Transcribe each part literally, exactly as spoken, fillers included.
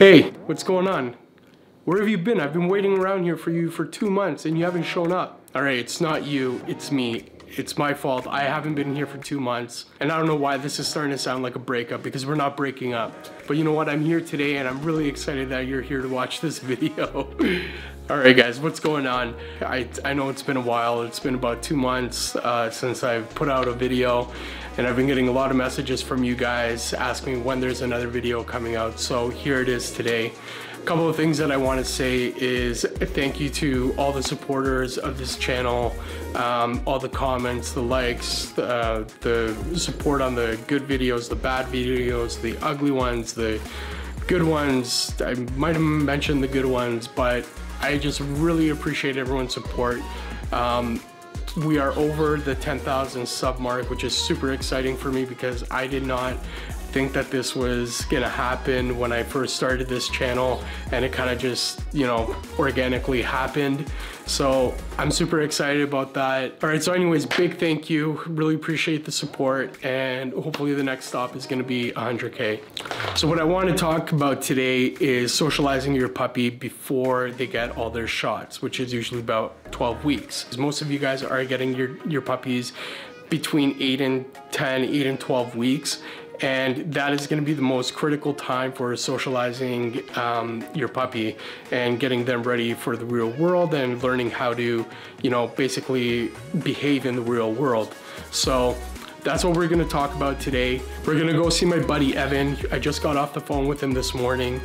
Hey, what's going on? Where have you been? I've been waiting around here for you for two months and you haven't shown up. All right, it's not you, it's me. It's my fault. I haven't been here for two months. And I don't know why this is starting to sound like a breakup, because we're not breaking up. But you know what? I'm here today and I'm really excited that you're here to watch this video. All right, guys, what's going on? I, I know it's been a while. It's been about two months uh, since I've put out a video. And I've been getting a lot of messages from you guys asking when there's another video coming out. So here it is today. A couple of things that I want to say is thank you to all the supporters of this channel, um, all the comments, the likes, uh, the support on the good videos, the bad videos, the ugly ones, the good ones. I might have mentioned the good ones, but I just really appreciate everyone's support. Um, We are over the ten thousand sub mark, which is super exciting for me because I did not think that this was gonna happen when I first started this channel, and it kind of just, you know, organically happened. So I'm super excited about that. All right, so anyways, big thank you. Really appreciate the support, and hopefully the next stop is gonna be one hundred K. So what I wanna talk about today is socializing your puppy before they get all their shots, which is usually about twelve weeks. Because most of you guys are getting your, your puppies between eight and ten, eight and twelve weeks. And that is gonna be the most critical time for socializing um, your puppy and getting them ready for the real world and learning how to, you know, basically behave in the real world. So that's what we're gonna talk about today. We're gonna go see my buddy Evan. I just got off the phone with him this morning.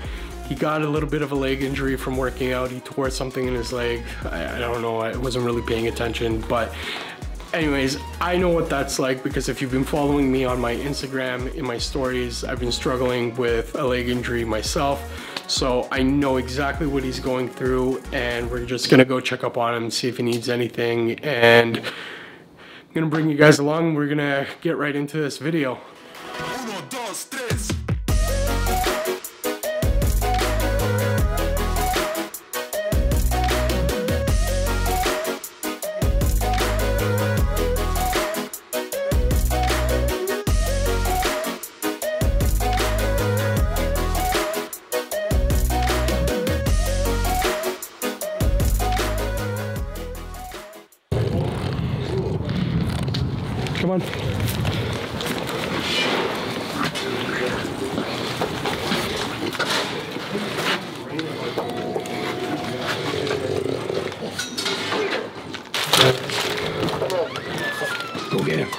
He got a little bit of a leg injury from working out. He tore something in his leg. I, I don't know, I wasn't really paying attention, but anyways, I know what that's like because if you've been following me on my Instagram, in my stories, I've been struggling with a leg injury myself. So I know exactly what he's going through, and we're just gonna go check up on him, see if he needs anything. And I'm gonna bring you guys along. We're gonna get right into this video. Uno, dos, tres. Come on. Go get him.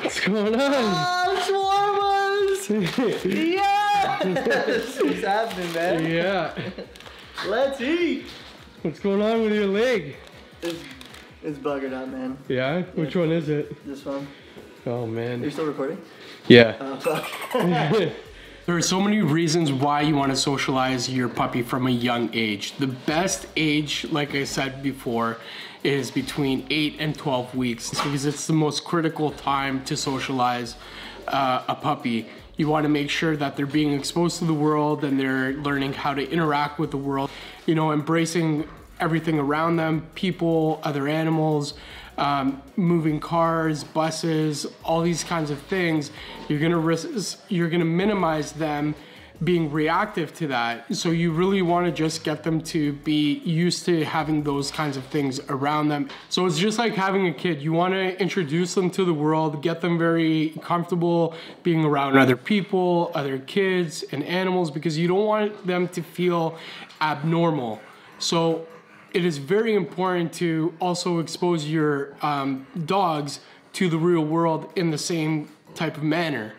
What's going on? Oh, shawarmas! Yes! What's happening, man? Yeah. Let's eat! What's going on with your leg? It's, it's buggered out, man. Yeah? yeah? Which one is it? This one. Oh, man. Are you still recording? Yeah. Oh, there are so many reasons why you want to socialize your puppy from a young age. The best age, like I said before, is between eight and twelve weeks because it's the most critical time to socialize uh, a puppy. You want to make sure that they're being exposed to the world and they're learning how to interact with the world, you know, embracing everything around them, people, other animals, um, moving cars, buses, all these kinds of things. You're gonna risk, you're gonna minimize them being reactive to that. So you really want to just get them to be used to having those kinds of things around them. So it's just like having a kid. You want to introduce them to the world, get them very comfortable being around other people, other kids and animals, because you don't want them to feel abnormal. So it is very important to also expose your um, dogs to the real world in the same type of manner.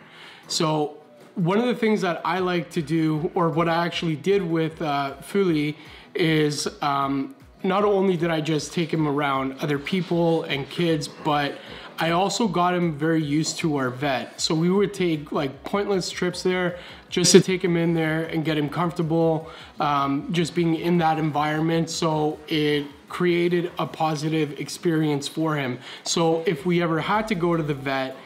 So one of the things that I like to do, or what I actually did with uh, Fuli, is um, not only did I just take him around other people and kids, but I also got him very used to our vet. So we would take like pointless trips there just to take him in there and get him comfortable, um, just being in that environment. So it created a positive experience for him. So if we ever had to go to the vet,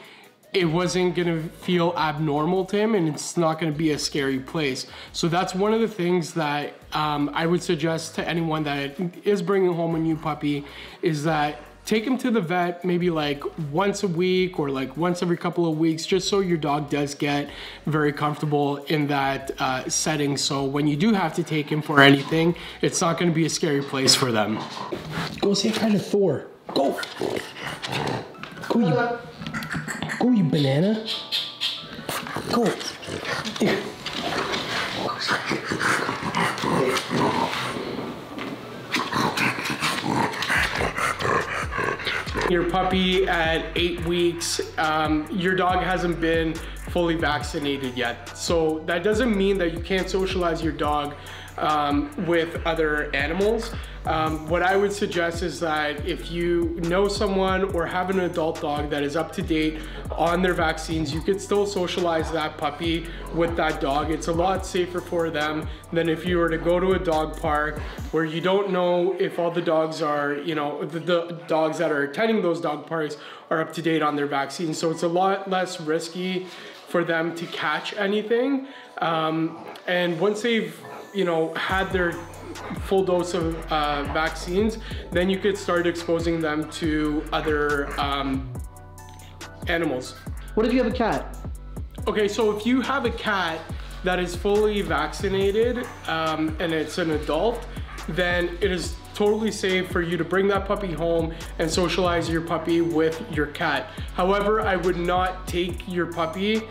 it wasn't gonna feel abnormal to him, and it's not gonna be a scary place. So that's one of the things that um, I would suggest to anyone that is bringing home a new puppy, is that take him to the vet maybe like once a week or like once every couple of weeks, just so your dog does get very comfortable in that uh, setting. So when you do have to take him for anything, it's not gonna be a scary place for them. Go say hi to Thor. Go. Go, you, go, you banana. Go. Here. Your puppy at eight weeks, um, your dog hasn't been fully vaccinated yet. So that doesn't mean that you can't socialize your dog um, with other animals. Um, what I would suggest is that if you know someone or have an adult dog that is up to date on their vaccines, you could still socialize that puppy with that dog. It's a lot safer for them than if you were to go to a dog park where you don't know if all the dogs are, you know, the, the dogs that are attending those dog parks are up to date on their vaccines. So it's a lot less risky for them to catch anything. Um, and once they've, you know, had their full dose of uh, vaccines, then you could start exposing them to other um, animals. What if you have a cat? Okay, so if you have a cat that is fully vaccinated um, and it's an adult, then it is totally safe for you to bring that puppy home and socialize your puppy with your cat. However, I would not take your puppy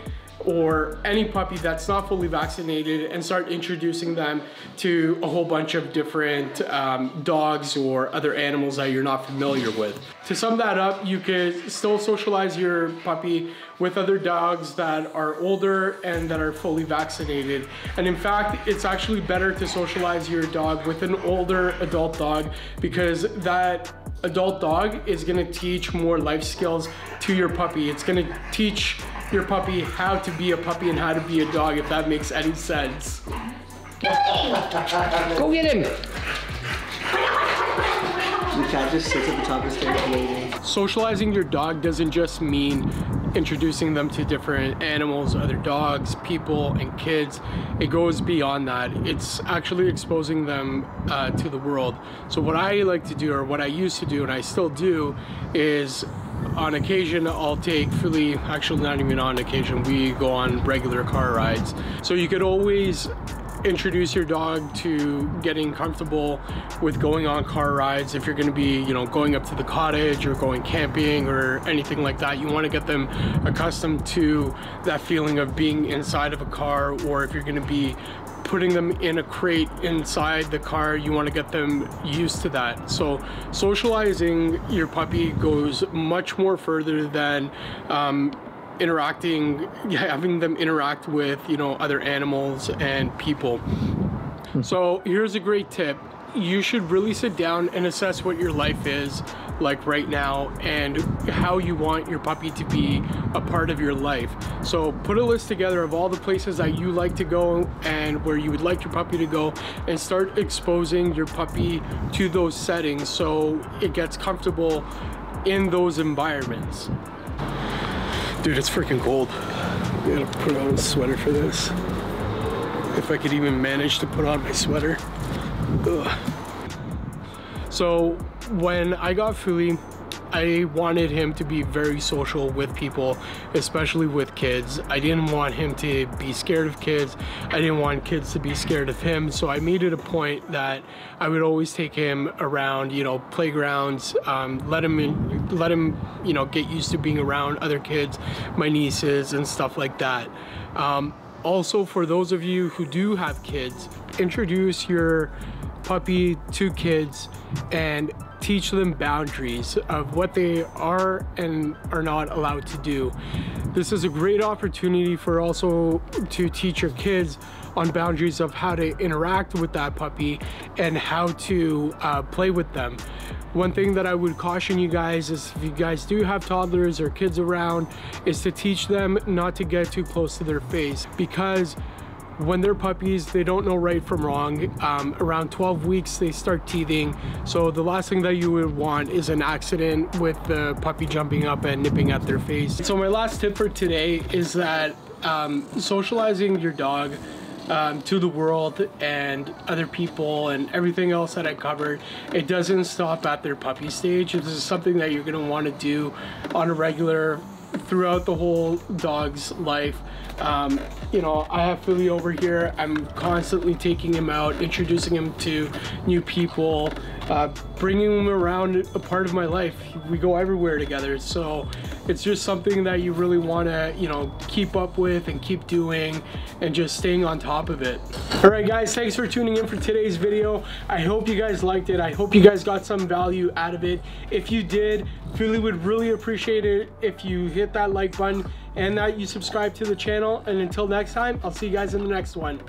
or any puppy that's not fully vaccinated and start introducing them to a whole bunch of different um, dogs or other animals that you're not familiar with. To sum that up, you could still socialize your puppy with other dogs that are older and that are fully vaccinated. And in fact, it's actually better to socialize your dog with an older adult dog, because that adult dog is gonna teach more life skills to your puppy. It's gonna teach your puppy how to be a puppy and how to be a dog, if that makes any sense. Go get him! The cat just sits at the top of the stairs waiting. Socializing your dog doesn't just mean introducing them to different animals, other dogs, people, and kids. It goes beyond that. It's actually exposing them uh, to the world. So what I like to do, or what I used to do, and I still do, is on occasion I'll take Philly, actually not even on occasion, we go on regular car rides. So you could always introduce your dog to getting comfortable with going on car rides. If you're going to be, you know, going up to the cottage or going camping or anything like that, you want to get them accustomed to that feeling of being inside of a car. Or if you're going to be putting them in a crate inside the car, you want to get them used to that. So socializing your puppy goes much more further than um, interacting, having them interact with, you know, other animals and people. So here's a great tip. You should really sit down and assess what your life is like right now and how you want your puppy to be a part of your life. So put a list together of all the places that you like to go and where you would like your puppy to go, and start exposing your puppy to those settings so it gets comfortable in those environments. Dude, it's freaking cold. I gotta put on a sweater for this. If I could even manage to put on my sweater. Ugh. So when I got Fuli, I wanted him to be very social with people, especially with kids. I didn't want him to be scared of kids. I didn't want kids to be scared of him. So I made it a point that I would always take him around, you know, playgrounds, um, let him, in, let him, you know, get used to being around other kids, my nieces and stuff like that. Um, also, for those of you who do have kids, introduce your puppy to kids and teach them boundaries of what they are and are not allowed to do. This is a great opportunity for also to teach your kids on boundaries of how to interact with that puppy and how to uh, play with them. One thing that I would caution you guys is, if you guys do have toddlers or kids around, is to teach them not to get too close to their face, because When they're puppies, they don't know right from wrong. Um, around twelve weeks, they start teething. So the last thing that you would want is an accident with the puppy jumping up and nipping at their face. So my last tip for today is that um, socializing your dog Um, to the world and other people and everything else that I covered, it doesn't stop at their puppy stage. This is something that you're going to want to do on a regular throughout the whole dog's life. Um, you know, I have Philly over here. I'm constantly taking him out, introducing him to new people, uh, bringing him around a part of my life. We go everywhere together. So it's just something that you really want to, you know, keep up with and keep doing and just staying on top of it. All right, guys, thanks for tuning in for today's video. I hope you guys liked it. I hope you guys got some value out of it. If you did, Philly would really appreciate it if you hit that like button and that you subscribe to the channel. And until next time, I'll see you guys in the next one.